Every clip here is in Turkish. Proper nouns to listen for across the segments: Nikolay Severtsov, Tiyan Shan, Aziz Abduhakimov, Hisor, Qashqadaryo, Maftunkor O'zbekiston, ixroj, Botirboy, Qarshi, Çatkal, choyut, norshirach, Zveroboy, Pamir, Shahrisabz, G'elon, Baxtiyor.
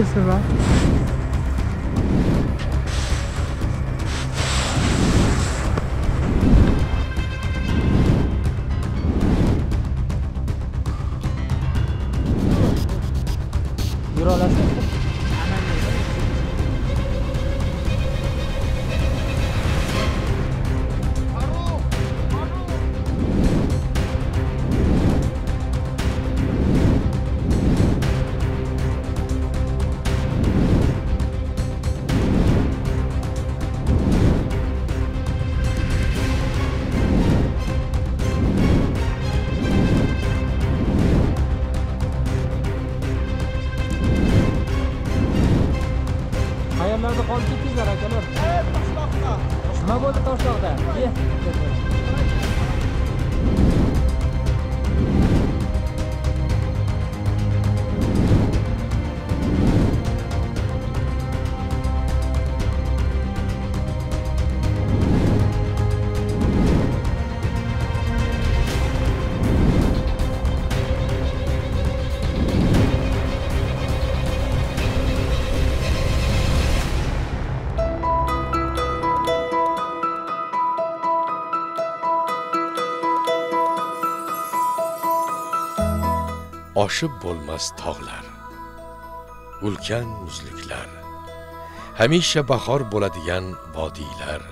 kesin lan. Oshib bo'lmas tog'lar, ulkan muzliklar, hamisha bahor bo'ladigan vodiylar,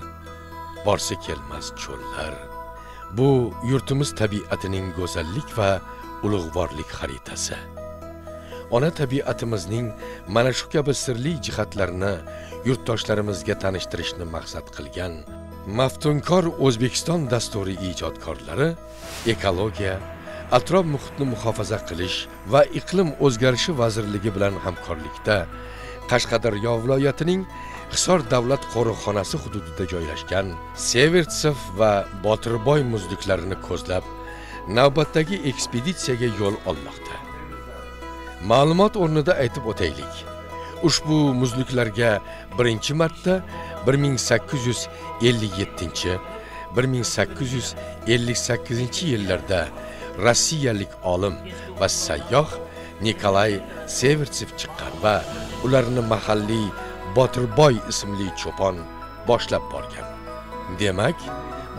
borsa kelmas cho'llar. Bu yurtimiz tabiatining go'zallik va ulug'vorlik xaritasi. Ona tabiatimizning mana shu kabi sirli jihatlarini yurtdoshlarimizga tanishtirishni maqsad qilgan Maftunkor O'zbekiston dasturiy ijodkorlari ekologiya Atrof muhitni muhofaza qilish va iqlim o'zgarishi vazirligi bilan hamkorlikda Qashqadaryo viloyatining Hisor davlat qo'riqxonasi hududida joylashgan Severtsov va Botirboy muzliklarini ko'zlab, navbatdagi ekspeditsiyaga yo'l olmoqda. Ma'lumot o'rnida aytib o'taylik. Ushbu muzliklarga birinchi marta 1857-1858-yillarda Rossiyalik olim va sayyoh Nikolay Severtsov chiqqan va ularni mahalliy Botirboy ismli cho'pon boshlab borgan. Demak,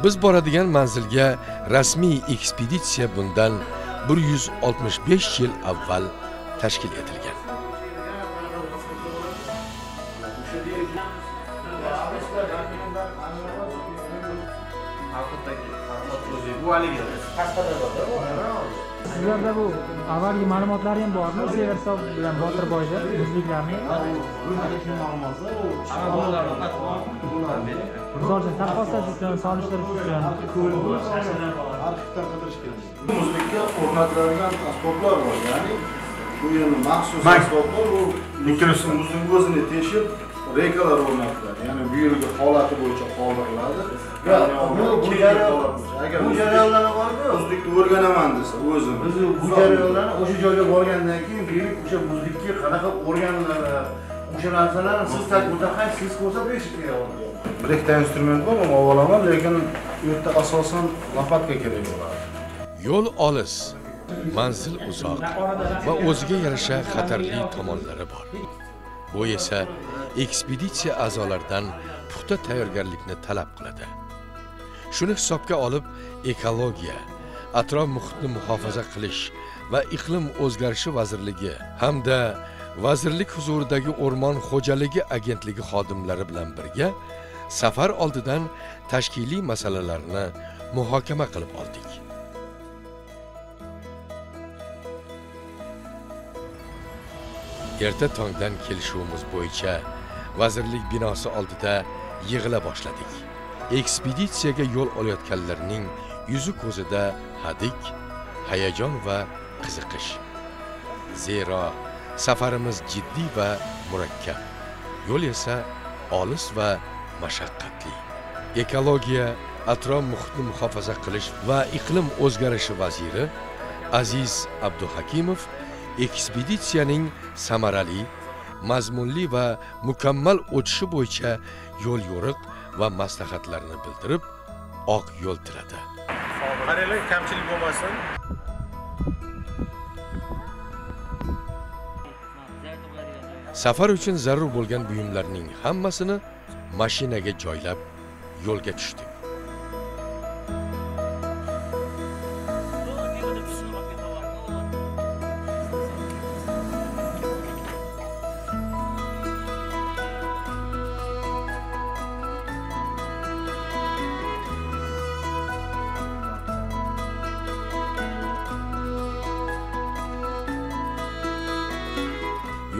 biz boradigan manzilga rasmiy ekspeditsiya bundan 165 yil avval tashkil etilgan. Sizlarda bu avvalgi ma'lumotlar ham bormi? Severtsov bilan Botirboyda muzliklarni solishtirish uchun arxivdan qidirish kerak. Muzlikka o'rnatiladigan asboblar bor, ya'ni bu yil maxsus asboblar, bu mikrosni muzni o'zini teshib reykalar o'rnatiladi. Ya'ni bu yilgi holati bo'yicha qoldiriladi. Bu jarayonlarni bormi? Muzlikni o'rganaman desa o'zim. Biz bu jarayonlarni o'sha joyga borgandan keyin bilib, o'sha muzlikka qanaqa o'rganiladi, o'sha narsalarni siz mutaxassissiz ko'rsatib berasiz. Bir ikkita instrument bor, avvalaman, lekin u yerda asosan lapatka kerak bo'ladi. Yo'l olis, manzil uzoq va o'ziga yarasha xatarli tomonlari bor. Bu esa ekspeditsiya a'zolaridan puxta tayyorgarlikni talab qiladi. Shuni hisobga olib, ekologiya, atrof muhitni muhofaza qilish va iqlim o'zgarishi vazirligi hamda vazirlik huzuridagi O'rmon xo'jaligi agentligi xodimlari bilan birga safar oldidan tashkiliy masalalarni muhokama qilib oldik. Erta tongdan kelishuvimiz bo'yicha vazirlik binosi oldida yig'ila boshladik. Ekspeditsiyaga yo'l olayotganlarning yuzi ko'zida hadik, hayajon va qiziqish. Zero safarimiz jiddiy va murakkab. Yo'l esa olis va mashaqqatli. Ekologiya, atrof muhitni muhofaza qilish va iqlim o'zgarishi vaziri Aziz Abduhakimov ekspeditsiyaning samarali, mazmunli va mukammal o'tishi bo'yicha yo'l yo'riq va maslahatlarni bildirib, oq yo'l tiladi. Qaranglar, kamchilik bo'lmasin. Safar uchun zarur bo'lgan buyumlarning hammasini mashinaga joylab yo'lga tushdik.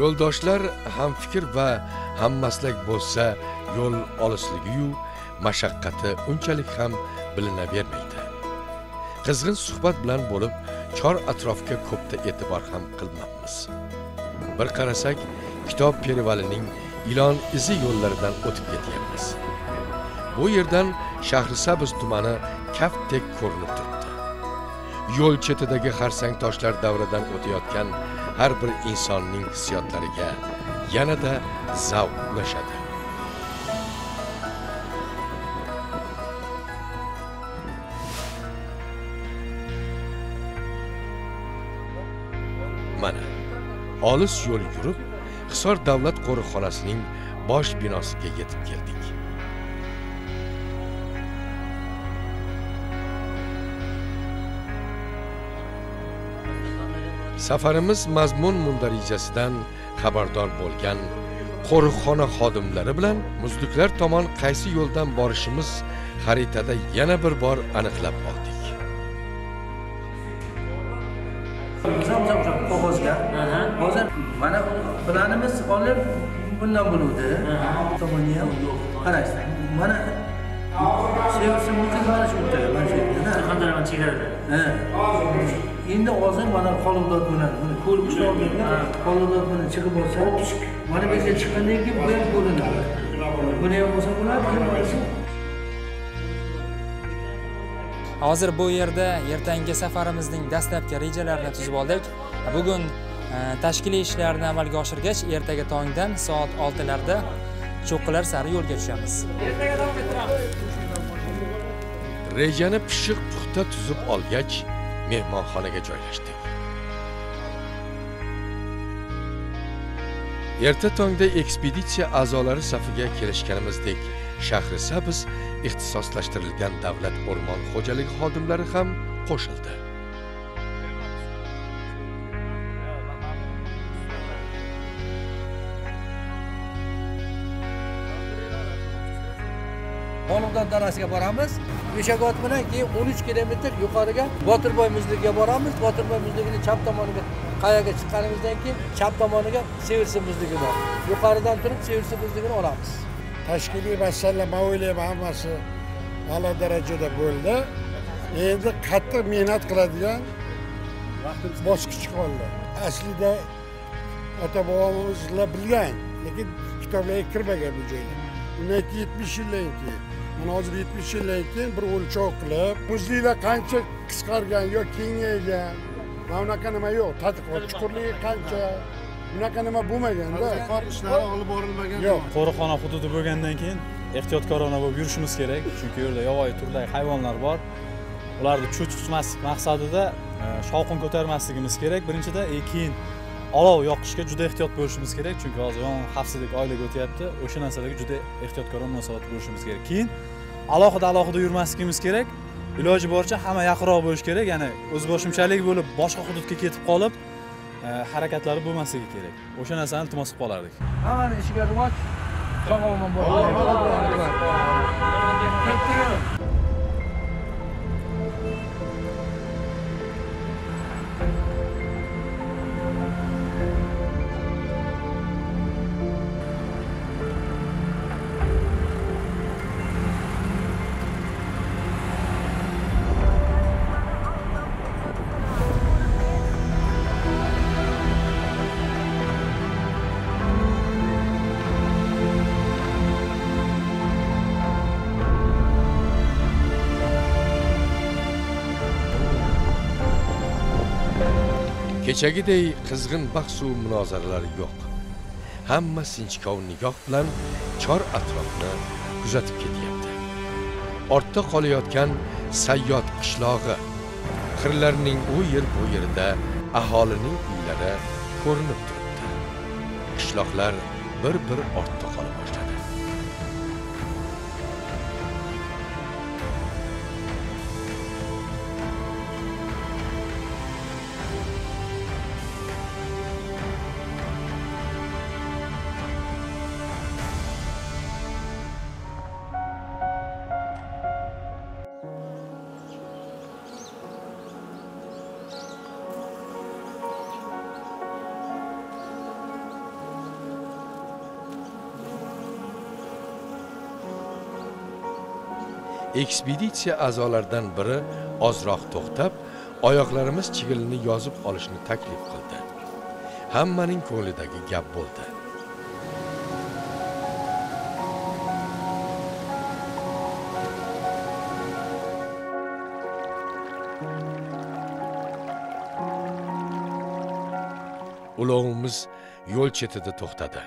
Yo'ldoshlar ham fikr va hammaslak bo'lsa, yo'l olisligiyu mashaqqati unchalik ham bilinavermaydi. Qizg'in suhbat bilan bo'lib, chor atrofga ko'pda e'tibor ham qilmaymiz. Bir qarasak, kitob perevalining ilon izi yo'llaridan o'tib ketyapmiz. Bu yerdan Shahrisabz tumani kaftdek ko'rinib turibdi. Yo'l chetidagi xarsang toshlar davradan o'tayotgan har bir insonning hissiyotlariga yanada zavq ulashadi. Mana, olis yo'l yurib, Hisor davlat qo'riqxonasining bosh binosiga yetib keldik. Safarimiz mazmun mundarijasidan xabardor bo'lgan qo'riqxona xodimlari bilan muzliklar tomon qaysi yo'ldan borishimiz xaritada yana bir bor aniqlab oldik. Qog'ozga, hozir mana planimiz olib bundan bo'ldi. Tomoni ham yo'q. Qarasang, mana sevimsiz muzliklar shunday, mana shu yerda qandarman chegarada. Endi hozir mana qo'limdan bilan buni ko'rib ishlayapman. Qo'limdan buni chiqib olsa, mana bizga chiqqandan keyin bu ham ko'rinadi. Buni ham bo'lsa bo'ladi, bo'lmasa. Hozir bu yerda ertangi safarimizning dastlabki rejalarini tuzib oldik. Bugun tashkiliy ishlarni amalga oshirgach, ertaga tongdan soat 6 larda cho'qqilar sari yo'lga tushamiz. Ertaga davom ettiramiz. Rejani pishiq puxta tuzib olgach, mehmonxonaga joylashdik. Erta tongda ekspeditsiya a'zolari safiga kelishganimizdek, Shahrisabz ixtisoslashtirilgan davlat o'rmon xo'jaligi xodimlari ham qo'shildi. Qo'ldan darasiga boramiz. Beshag'ot bilan keyin 13 kilometr yuqoriga Botirboy muzligiga boramiz. Botirboy muzligining chap tomoniga qayaga chiqqanimizdan keyin chap tomoniga Severtsov muzligi bor. Yuqoridan turib Severtsov muzligini olamiz. Tashkiliy masala ma'lumotlar hammasi ala darajada bo'ldi. Endi qattiq mehnat qiladigan vaqtimiz bosqich qoldi. Aslida ota-bobomiz bilgan, lekin kitoblarga kirmagan bu joyga. Undan 70 yildan keyin mana hozir 70 yildan keyin bir o'lchov qilib, muzliklar qancha qisqargan yoki kengaygan, mana bunaqa nima yo'q, tadqiqot chuqurligi qancha, bunaqa nima bo'lmagan-da, qor ishlari olib borilmagan. Yo'q, qo'riqxona hududi bo'lgandan keyin ehtiyotkorona bo'lib yurishimiz kerak, chunki yerda yovvoyi turdagi hayvonlar bor. Ularni cho'chitmaslik maqsadida shovqin ko'tarmasligimiz kerak. Birinchidan, keyin olov yoqishga juda ehtiyot bo'lishimiz kerak, chunki hozir yong'in xavfsizlik oyligi o'tyapti. O'sha narsalarga juda ehtiyotkorona munosabat bo'lishimiz kerak. Keyin alohida yurmasligimiz kerak. Iloji boricha hamma yaqinroq bo'lish kerak, ya'ni o'zboshimchalik bo'lib boshqa hududga ketib qolib harakatlari bo'lmasligi kerak. O'sha narsani iltimos qilib qolardik. Hammani ishiga rivoj, sog'lomon bo'ling. Kechagidek qizg'in bahs va munozaralar yo'q. Hamma sinchkov nigoh bilan chor atrofni kuzatib ketyapti. Ortda qolayotgan sayyod qishlog'i, xirlarning u yer bu yerda aholining uylari ko'rinib turibdi. qishloqlar bir-bir ortda qola boshladi. Ekspeditsiya a'zolaridan biri ozroq to'xtab, oyoqlarimiz chigilini yozib olishni taklif qildi. Hammaning ko'nglidagi gap bo'ldi. Ulovimiz yo'l chetida to'xtadi.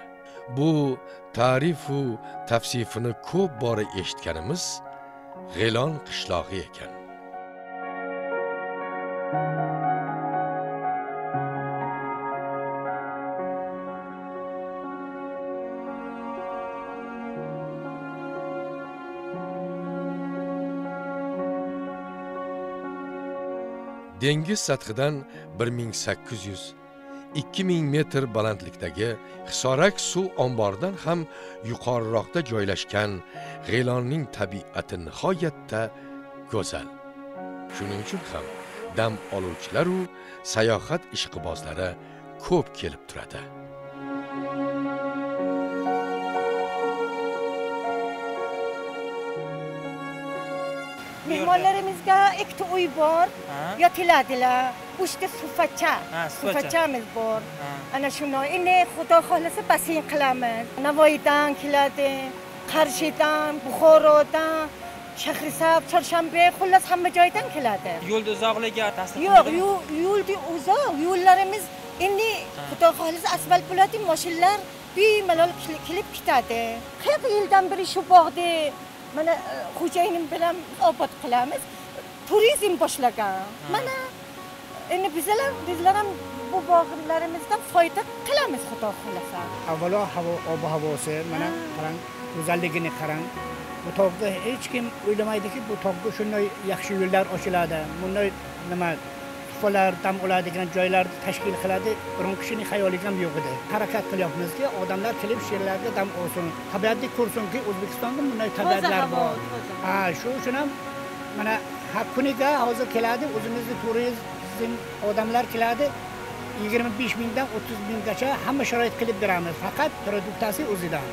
Bu ta'rif va tavsifini ko'p bora eshitganimiz G'elon qishlog'i ekan. Dengiz sathidan 1800-2000 metr balandlikdagi hisorak suv omboridan ham yuqoriroqda joylashgan G'elonning tabiati nihoyatda go'zal. Shuning uchun ham dam oluvchilar va sayohat ishqibozlari ko'p kelib turadi. Mehmonlarimizga 2 uy bor, yotiladilar. 3 ta sufachamiz bor. Ana shuni endi Xudo xolasa basin qilamiz. Navoiydan keladi, Qarshidan, Buxorodan, Shahrisabz, Chorshanbe, xullas hamma joydan keladi. Yo'lda uzoqligiga ta'sir qiladi. Yo'q, yo'lda uzoq, yo'llarimiz endi Xudo xolasa asfalt bo'ladi, mashinalar bemalol kelib ketadi. Hech yildan biri shu bog'da mana xo'jayinim bilan obod qilamiz. Turizm boshlagan. Mana endi bizlar ham bu bog'larimizdan foyda qilamiz, xudo xolasa. Avvalo ob-havosi, mana qarang, go'zalligini qarang. Bu toqda hech kim o'ylamaydiki, bu toqda shunday yaxshi yo'llar ochiladi. Bunday nima qolar dam oladigan joylarni tashkil qiladi. Biron kishining xayoliga ham yo'q edi. Harakat qilyapmizki, odamlar kelib sherlarga dam olsin. Tabiatni ko'rsinki, O'zbekistonda bunday tabiatlar bor. Shu uchun ham mana har kuniga hozir keladi, o'zimizni turizm odamlar keladi. 25 mingdan 30 minggacha hamma sharoit qilib beramiz. Faqat produktasi o'zidan.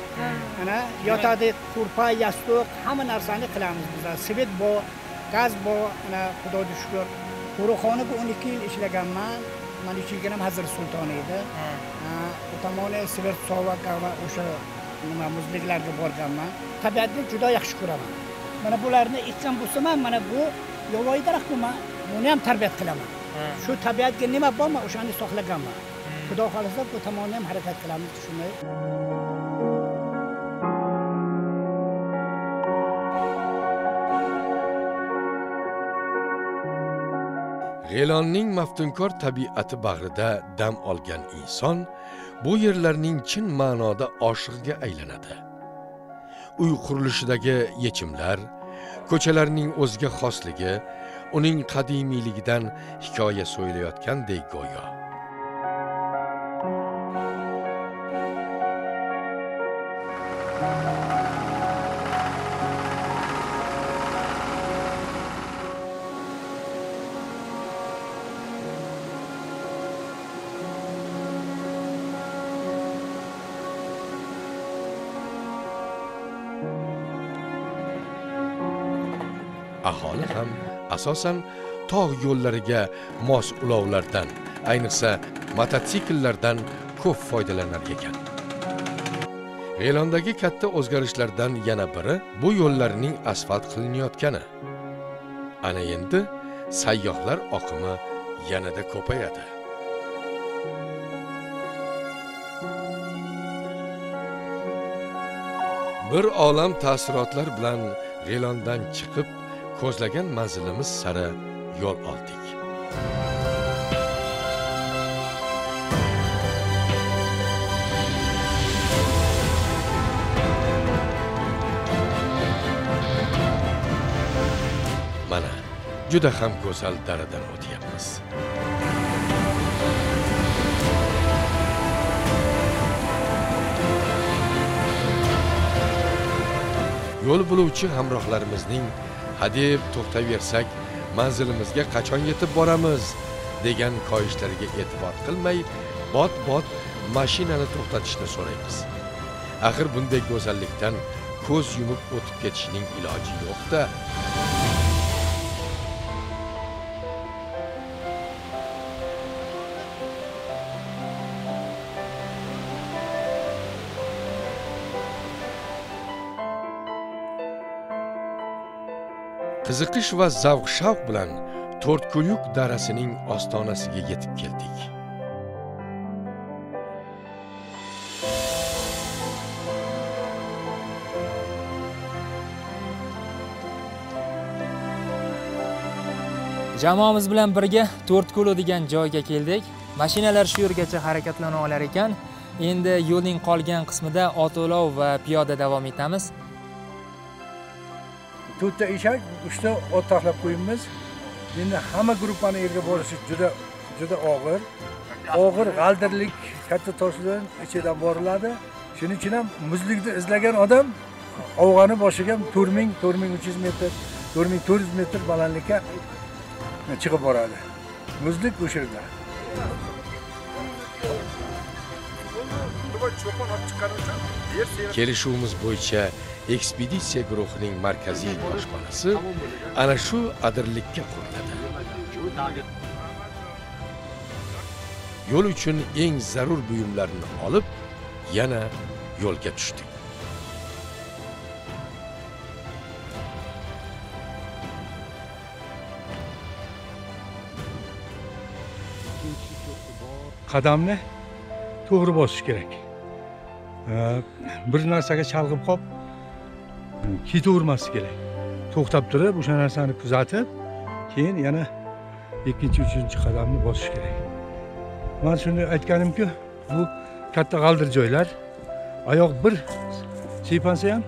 Mana yotadi, kurpa, yastuq, hamma narsani qilamiz bizlar. Svet bor, gaz bor, ana Xudoga shukr. Qo'roxona bu 12 yil ishlaganman. Meni chegirnim Hazir Sulton edi. Bu tomoni Severtsov va o'sha nima muzliklarga borganman. Tabiatni juda yaxshi ko'raman. Mana bularni ekkan bo'lsam, mana bu yovvoyi daraxtman. Buni ham tarbiya qilaman. Shu tabiatga nima bor, men o'shani saqlaganman. Xudo xolasa bu tomonni ham harakat qilamiz, shunday. G'elonning maftunkor tabiati bag'rida dam olgan inson bu yerlarning chin ma'noda oshig'iga aylanadi. Uy qurilishidagi yechimlar, ko'chalarning o'ziga xosligi, uning qadimiyligidan hikoya so'yilayotgandek go'yo. Aholi ham asosan tog' yo'llariga mos ulovlardan, ayniqsa mototsikllardan ko'p foydalanar ekan. G'elondagi katta o'zgarishlardan yana biri bu yo'llarning asfalt qilinayotgani. Ana endi sayyohlar oqimi yanada ko'payadi. Bir olam ta'sirotlar bilan G'elondan chiqib ko'zlagan manzilimiz sari yo'l oldik. Mana, juda ham go'zal daradan o'tyapmiz. Yo'l bo'luvchi hamrohlarimizning hadeb to'xtaversak, manzilimizga qachon yetib boramiz degan koyishlariga e'tibor qilmay, bot-bot mashinani to'xtatishni so'raymiz. Axir bunday go'zallikdan ko'z yumib o'tib ketishning iloji yo'q-da. Qiziqish va zavq-shavq bilan To'rtko'yuk darasining ostonasiga yetib keldik. Jamoamiz bilan birga To'rtko'l degan joyga keldik. Mashinalar shu yergacha harakatlana olar ekan. Endi yo'lning qolgan qismida otolov va piyoda davom etamiz. To'tta eshak, 3 ta ot taxlab qo'yimiz. Endi hamma grupani yerga borishi juda og'ir. Og'ir g'aldirlik katta toshdan ichidan boriladi. Shuning uchun ham muzlikni izlagan odam avg'ani boshiga 4000, 4300 metr, 4400 metr balandlikka chiqib boradi. Muzlik o'shirda. Kelishuvimiz bo'yicha ekspeditsiya guruhining markaziy boshpanasi ana shu adirlikka quriladi. Yo'l uchun eng zarur buyumlarni olib, yana yo'lga tushdik. Qadamni to'g'ri bosish kerak. Bir narsaga chalg'ib qolib ketavermaslik kerak. To'xtab turib, o'sha narsani kuzatib, keyin yana 2-3 qadamni bosish kerak. Men shuni aytganimki, bu katta g'aldir joylar. Oyoq bir chaypansa ham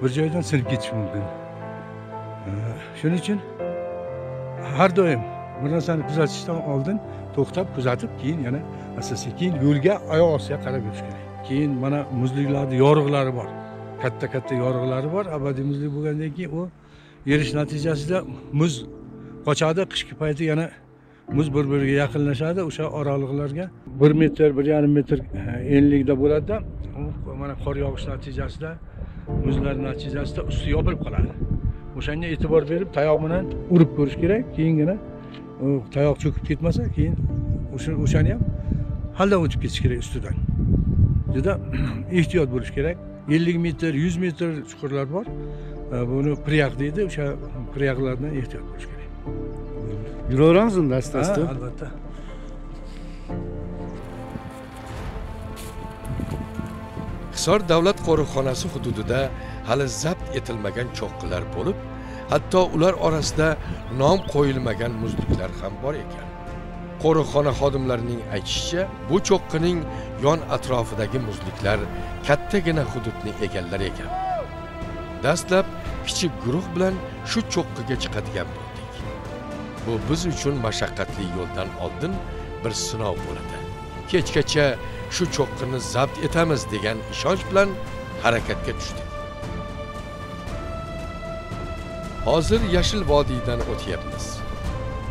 bir joydan sinib ketishi mumkin. Shuning uchun har doim bir narsani kuzatishdan oldin to'xtab kuzatib, keyin yana asta-sekin yo'lga oyoq ostiga qarab yurish kerak. Keyin mana muzliklarning yorug'lari bor. Katta-katta yorug'lari bor. Abadiy muzlik bo'lgandan keyin u erish natijasida muz qochadi, qishki payti yana muz bir-biriga yaqinlashadi. O'sha oraliqlarga 1 metr, 1,5 metr enlikda bo'ladi-da. Mana qor yog'ish natijasida muzlar natijasida usti yopilib qoladi. O'shanga e'tibor berib, tayoq bilan urib ko'rish kerak. Keyingina tayoq cho'kib ketmasa, keyin o'shani ham haldan o'tib ketish kerak ustidan. Juda ehtiyot bo'lish kerak. 50 metr, 100 metr chuqurlar bor. Buni priyaq deydi. O'sha priyaqlardan ehtiyot bo'lish kerak. Yuraveramiz unda asta-asta. Albatta. Hisor davlat qo'riqxonasi hududida hali zabt etilmagan cho'qqilar bo'lib, hatto ular orasida nom qo'yilmagan muzliklar ham bor ekan. Qo'riqxona xodimlarining aytishicha, bu cho'qqining yon atrofidagi muzliklar kattagina hududni egallar ekan. Dastlab kichik guruh bilan shu cho'qqiga chiqadigan bo'ldik. Bu biz uchun mashaqqatli yo'ldan oldin bir sinov bo'ladi. Kechgacha shu cho'qqini zabt etamiz degan ishonch bilan harakatga tushdik. Hozir Yashil vodiydan o'tyapmiz.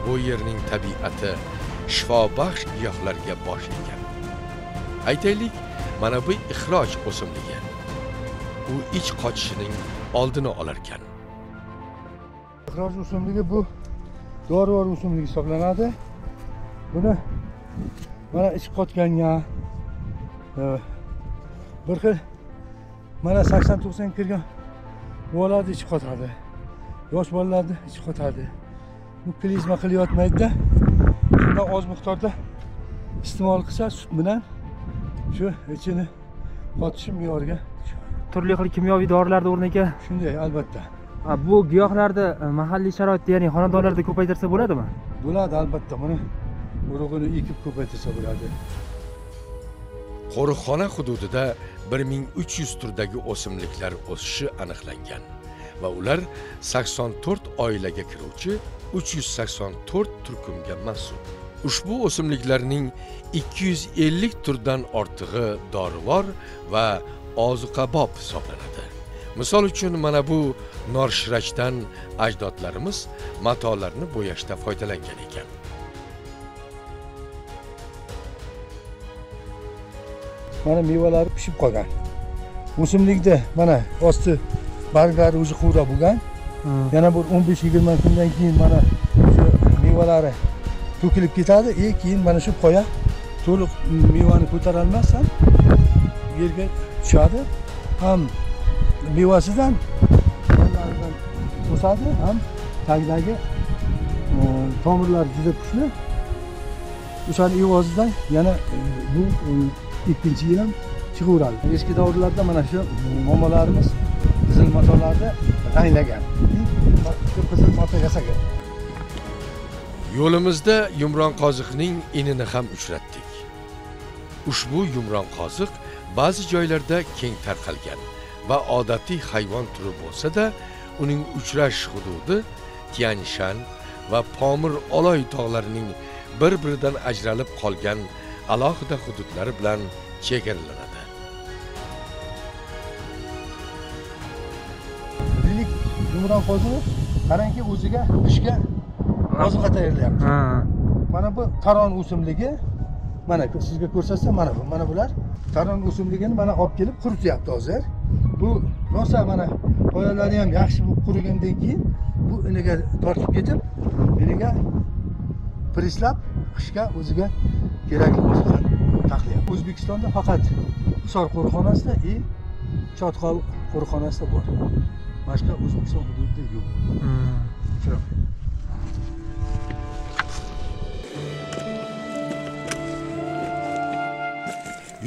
Bu yerning tabiati shifobaxsh giyohlarga bosh ekan. Aytaylik, mana bu ixroj o'simligi. U ich qochishining oldini olar ekan. Ixroj o'simligi bu dorivor o'simlik hisoblanadi. Buni mana ich qotganga bir xil mana 80-90 kirgan bolalarni ich qotadi. Yosh bolalarni ich qotadi. Bu klizma qilyotmaydi-da. Shunda oz miqdorda iste'mol qilsa, sut bilan shu ichini qotish me'yoriga turli xil kimyoviy dorilarni o'rniga shunday albatta. Bu giyohlarni mahalliy sharoitda, ya'ni xonadonlarda ko'paytirsa bo'ladimi? Bo'ladi albatta. Buni urug'ini ekib ko'paytirsa bo'ladi. Qo'riqxona hududida 1300 turdagi o'simliklar o'sishi aniqlangan. ve ular 84 oilaga kiruvchi 384 turkumga mansub. Ushbu o'simliklarning 250 turdan ortig'i dorivor va oziqabob hisoblanadi. Misol uchun mana bu norshirachdan ajdodlarimiz matolarni bo'yashda foydalangan ekan. Mana mevalar pishib qolgan. O'simlikda mana osti barglari o'zi qurda bo'lgan. Yana bir 15-20 kundan keyin mana shu mevalari to'kilib ketadi, keyin mana shu qoya to'liq mevani ko'tara olmasdan yerga tushadi. Ham mevasidan o'sadi, ham tagidagi tomirlar juda kuchli. O'sha evozidan yana bu ikkinchi yil ham chiqaveradi. Eski davrlarda mana shu momolarimiz qizil matolarda ranglagan. Qizil mato yasagan. Yo'limizda Yumran Qoziqning inini ham uchratdik. Ushbu Yumran Qoziq ba'zi joylarda keng tarqalgan va odatiy hayvon turi bo'lsa-da, uning uchrash hududi Tiyan Shan va Pamir oloy tog'larining bir-biridan ajralib qolgan alohida hududlari bilan chegaralanadi. Bilik Yumran Qoziq qaranki o'ziga qishga oziqa tayyorlayapti. Mana bu taron o'simligi, mana sizga ko'rsatsam mana bu, mana bular taron o'simligini mana olib kelib qurityapti hozir. Bu rosa mana qoyalari ham yaxshi bo'lib qurigandan keyin bu iniga tortib ketib, iniga prislab qishga o'ziga kerakli oziqani taqlayapti. O'zbekistonda faqat Hisor qo'riqxonasida va Çatkal qo'riqxonasida bor. Boshqa O'zbekiston hududida yo'q.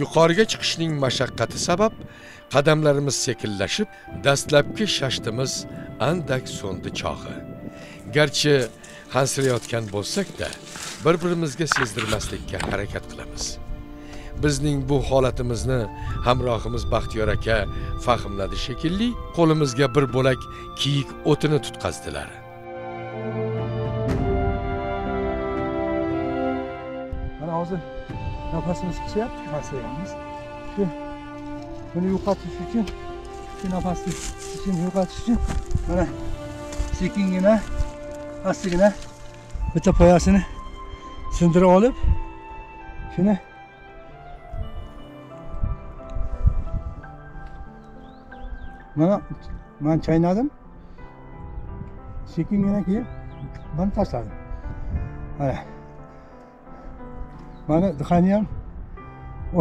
Yuqoriga chiqishning mashaqqati sabab qadamlarimiz sekinlashib, dastlabki shashtimiz andak so'ndi chog'i. Garchi hansirayotgan bo'lsak-da, bir-birimizga sezdirmaslikka harakat qilamiz. Bizning bu holatimizni hamrohimiz Baxtiyor aka fahmladi shekilli, qo'limizga bir bo'lak kiyik o'tini tutqazdilar. Mana hozir nafasimiz kichyapti, hansirayamiz. Buni yo'qotish uchun, shu nafasni yo'qotish uchun mana sekingina, pastgina bitta poyasini sindirib olib, shuni mana men chaynadim. Sekingina keyin buni tashladim. Mana mana dixani ham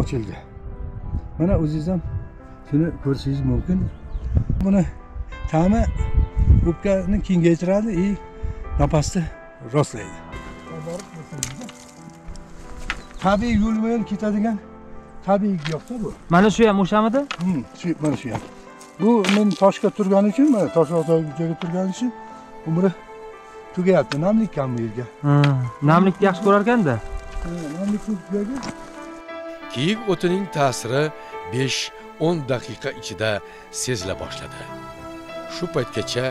ochildi. Mana o'zingiz ham shuni ko'rishingiz mumkin. Buni ta'mi o'pkani kengaytiradi va nafasni rostlaydi. Tabiiy yo'l bilan ketadigan tabiiy giyohda bu. Mana shu ham o'shamidi? Mana shu ham. Bu men toshga turgani uchun, mana toshloqdagi turgani uchun umri tugayapti. Namlik kam bu yerga. Namlikni yaxshi ko'rar ekanda. Kiyik o'tining ta'siri 5-10 daqiqa ichida sezila boshladi. Shu paytgacha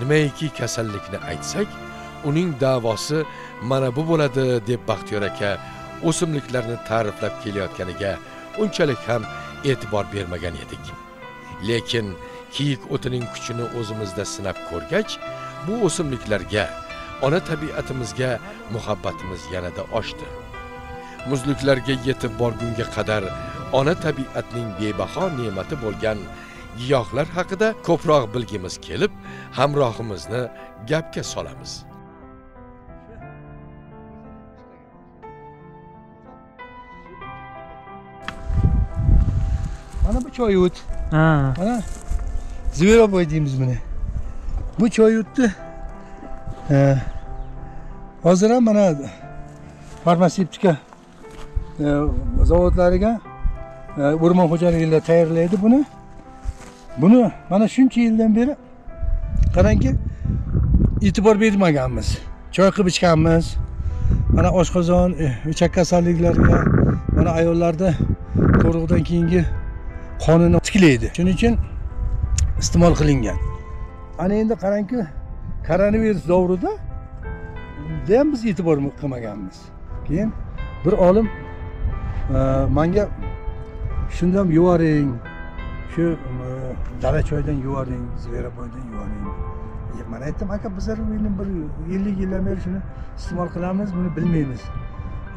nimaiki kasallikni aytsak, uning davosi mana bu bo'ladi deb Baxtiyor aka o'simliklarni ta'riflab kelayotganiga unchalik ham e'tibor bermagan edik. Lekin kiyik o'tining kuchini o'zimizda sinab ko'rgach, bu o'simliklarga, ona tabiatimizga muhabbatimiz yanada oshdi. Muzliklarga yetib borgunga qadar ona tabiatning bebaho ne'mati bo'lgan giyohlar haqida ko'proq bilgimiz kelib, hamrohimizni gapga solamiz. Mana bu choyut. Mana Severtsov deymiz buni. Bu choyutni hozir ham mana farmatsevtika zavodlariga o'rmon xo'jaligida tayyorlaydi buni. Buni mana shuncha yildan beri qarangki e'tibor bermaganmiz. Choy qilib ichganmiz. Mana oshqozon, ichak kasalliklariga, mana ayollarda to'rg'idan keyingi qonini tiklaydi. Shuning uchun iste'mol qilingan. Ana endi qarangki, koronavirus davrida ham biz e'tibor qilmaganmiz. Keyin bir olim menga shundan yuvoring, shu Dalachoydan yuvoring, Zveroboydan yuvoring. Men aytdim, aka bizlar bir 50 yildan beri shuni iste'mol qilamiz, buni bilmaymiz.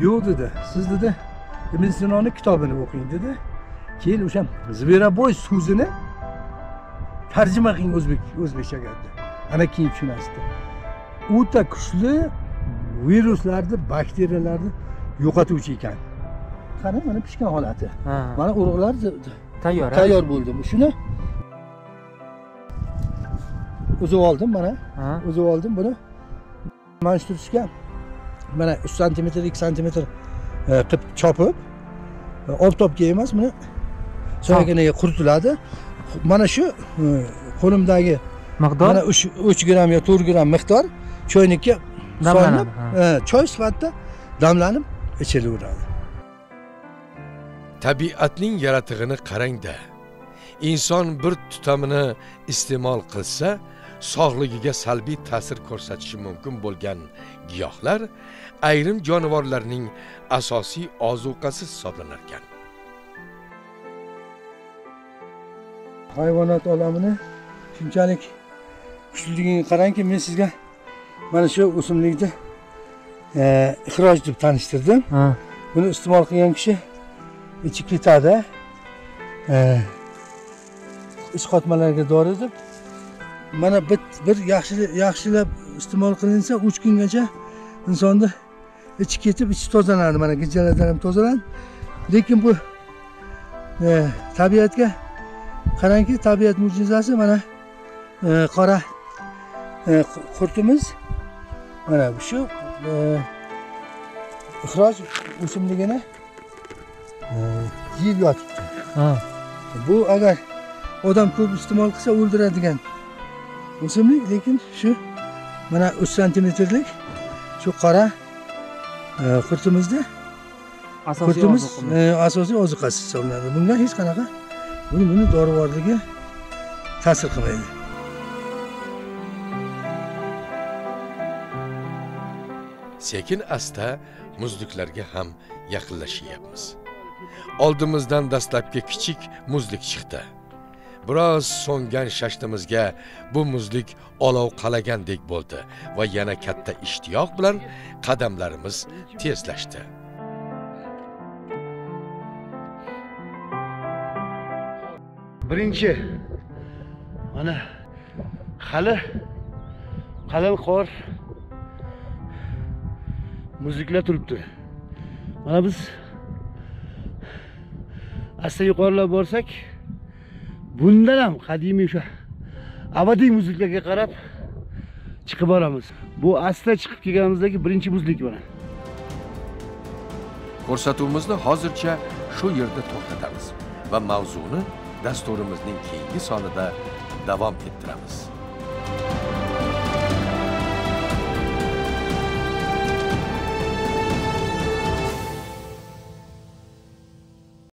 Yo'q dedi. Siz dedi, Meditsinoni kitobini o'qing dedi. Keyin o'sha Zveroboy so'zini tarjima qiling o'zbekchaga dedi. Ana keyin tushunasiz. O'ta kuchli viruslarni, bakteriyalarni yo'qotuvchi ekan. Qani mana pishgan holati. Mana urug'lar tayyor. Tayyor bo'ldim. Shuni uzib oldim mana. Uzib oldim buni. Mana shu turishga mana 3 cm, 2 cm qilib chopib, oftobga emas, buni soyaginaga quritiladi. Mana shu qo'limdagi miqdor mana 3 gram yo 4 gram miqdor choynikka solinib, choy sifatida damlanib ichilaveradi. Tabiatning yaratig'ini qarangda. Inson bir tutamini iste'mol qilsa, sog'ligiga salbiy ta'sir ko'rsatishi mumkin bo'lgan giyohlar ayrim jonivorlarning asosiy ozuqasi hisoblanar ekan. Hayvonot olamini shunchalik kuchliligini qarangki, men sizga mana shu o'simlikni ixroj deb tanishtirdim. Buni iste'mol qilgan kishi ichi ketadi. Ish qotmalarga dori deb mana bir yaxshilab iste'mol qilinsa 3 kungacha insonni ichi ketib, ichi tozalanadi, mana gijjalardan ham tozalanadi. Lekin bu tabiatga qarangki, tabiat mo'jizasi. Mana qora qurtimiz mana shu ixroj o'simligini yeb yotibdi. Bu agar odam ko'p iste'mol qilsa o'ldiradigan o'simlik, lekin shu mana 3 santimetrlik shu qora qurtimizda asosiy ozuqasi hisoblanadi. Bunga hech qanaqa buni dorivorligi ta'sir qilmaydi. Sekin asta muzliklarga ham yaqinlashyapmiz. Oldimizdan dastlabki kichik muzlik chiqdi. Biroz so'ngan shashtimizga bu muzlik olov qalagandek bo'ldi va yana katta ishtiyoq bilan qadamlarimiz tezlashdi. Birinchi mana hali qalin qor muzliklar turibdi. Mana biz asta yuqorilab borsak, bundan ham qadimiy o'sha abadiy muzliklarga qarab chiqib boramiz. Bu asta chiqib kelganimizdagi birinchi muzlik mana. Ko'rsatuvimizni hozircha shu yerda to'xtatamiz va mavzuni dasturimizning keyingi sonida davom ettiramiz.